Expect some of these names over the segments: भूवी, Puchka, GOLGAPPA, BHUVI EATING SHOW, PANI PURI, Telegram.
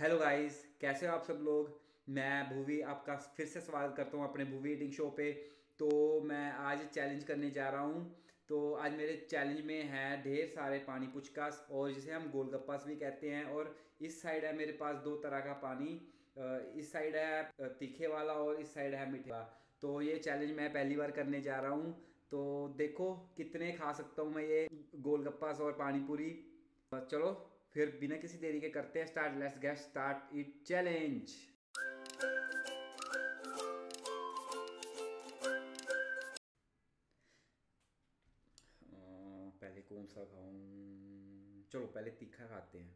Hello guys, कैसे हो आप सब लोग। मैं भूवी आपका फिर से स्वागत करता हूँ अपने भूवी ईटिंग शो पे। तो मैं आज चैलेंज करने जा रहा हूँ। तो आज मेरे चैलेंज में है ढेर सारे पानी पुचकास और जिसे हम गोलगप्पास भी कहते हैं। और इस साइड है मेरे पास दो तरह का पानी, इस साइड है तीखे वाला और इस साइड है मीठे वाला। तो ये चैलेंज मैं पहली बार करने जा रहा हूँ। तो देखो कितने खा सकता हूँ मैं ये गोलगप्पास और पानी पूरी। चलो फिर बिना किसी देरी के करते हैं start. Let's get started challenge. पहले कौन सा खाऊं? चलो पहले तीखा खाते हैं।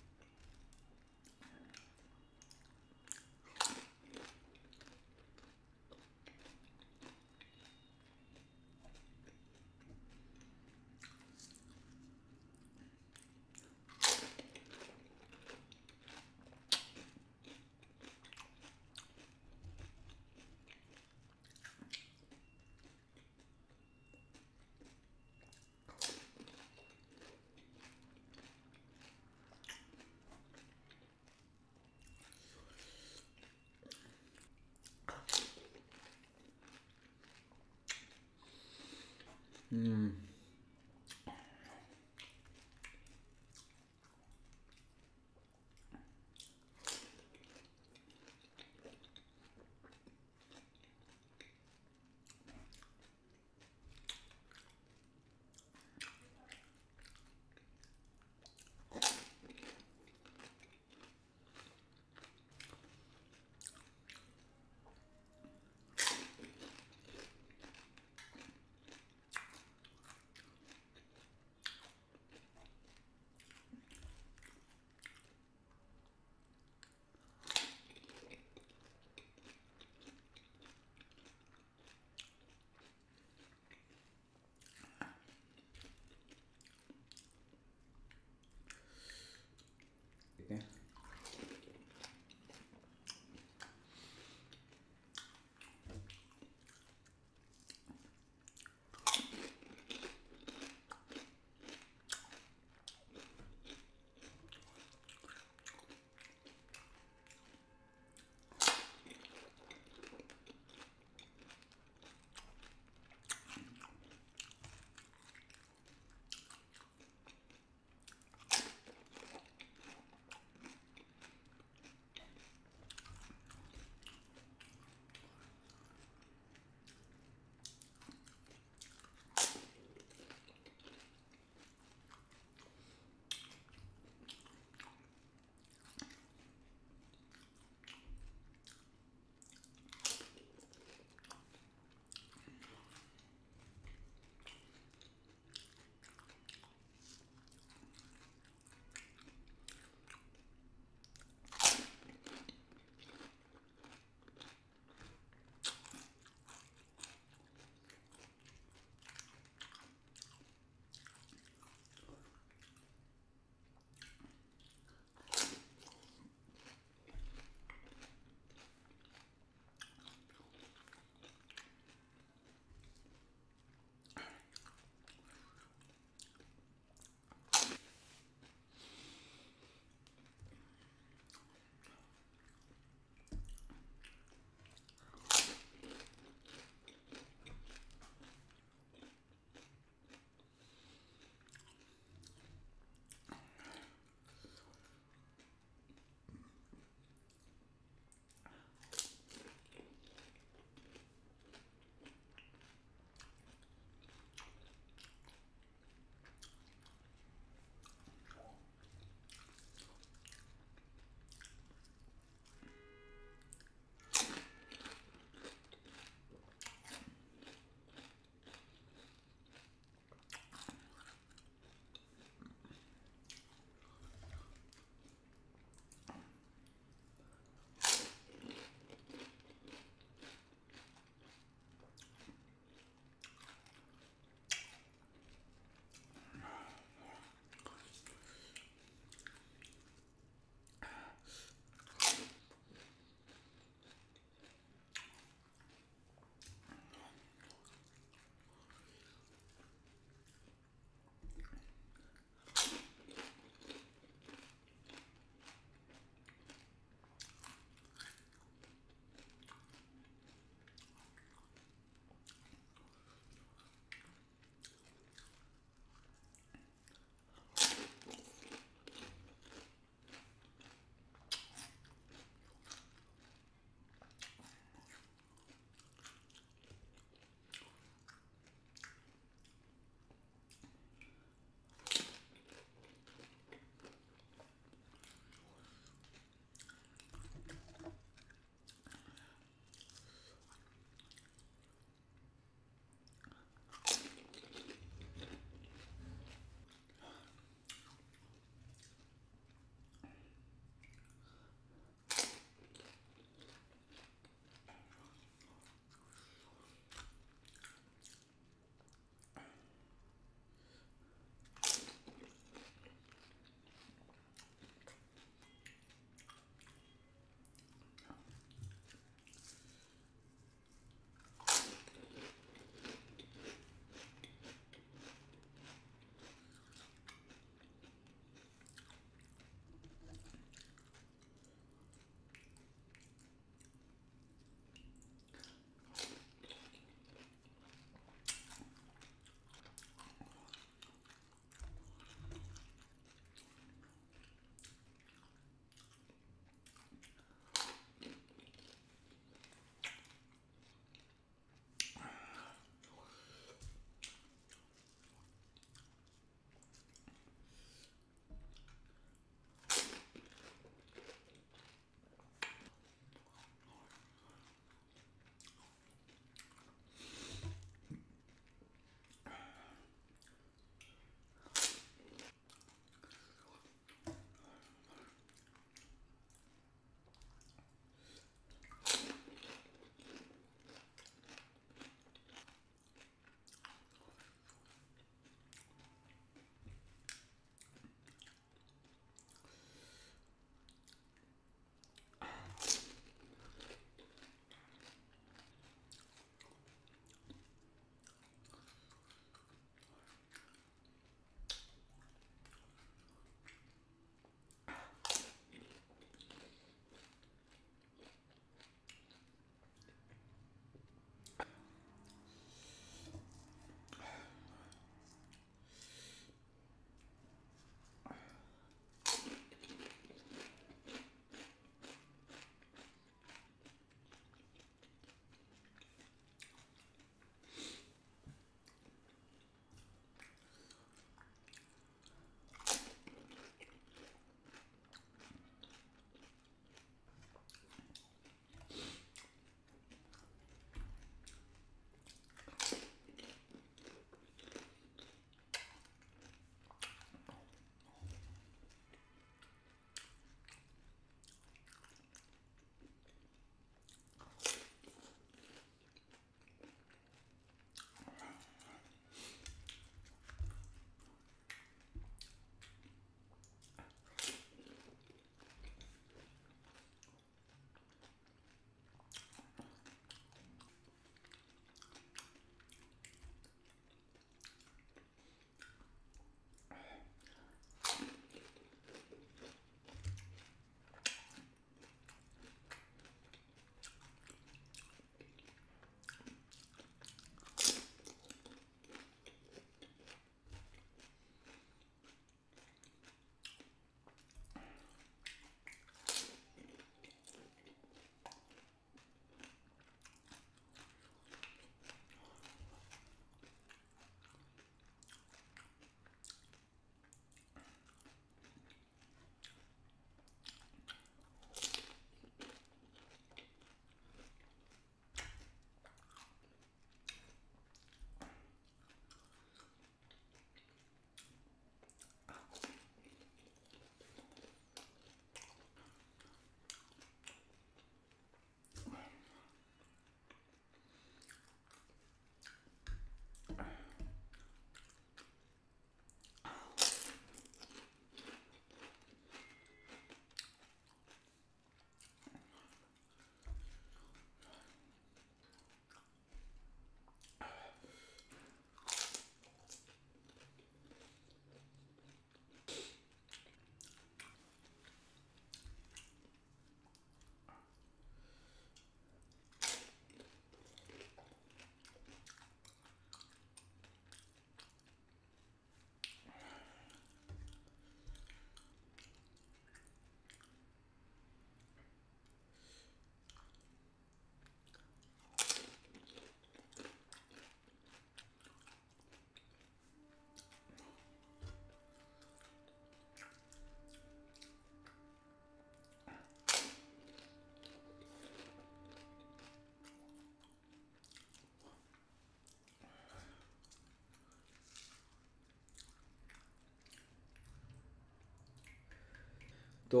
तो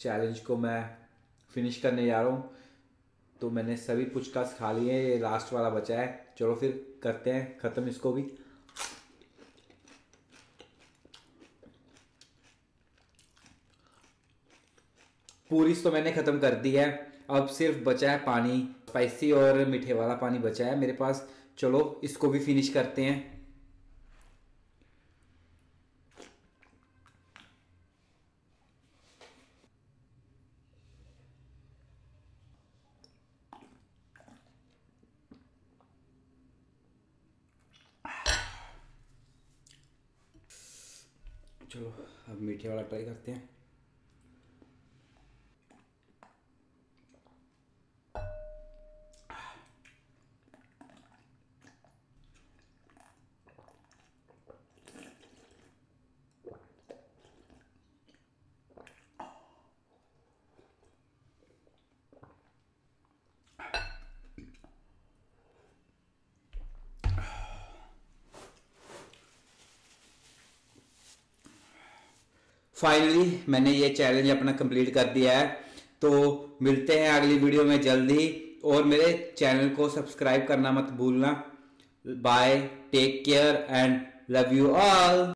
चैलेंज को मैं फिनिश करने जा रहा हूँ। तो मैंने सभी पुचकास खा लिए हैं, ये लास्ट वाला बचा है। चलो फिर करते हैं ख़त्म इसको भी। पूरी तो मैंने ख़त्म कर दी है, अब सिर्फ बचा है पानी, स्पाइसी और मीठे वाला पानी बचा है मेरे पास। चलो इसको भी फिनिश करते हैं। चलो अब मीठे वाला ट्राई करते हैं। फाइनली मैंने ये चैलेंज अपना कंप्लीट कर दिया है। तो मिलते हैं अगली वीडियो में जल्दी, और मेरे चैनल को सब्सक्राइब करना मत भूलना। Bye, take care and love you all.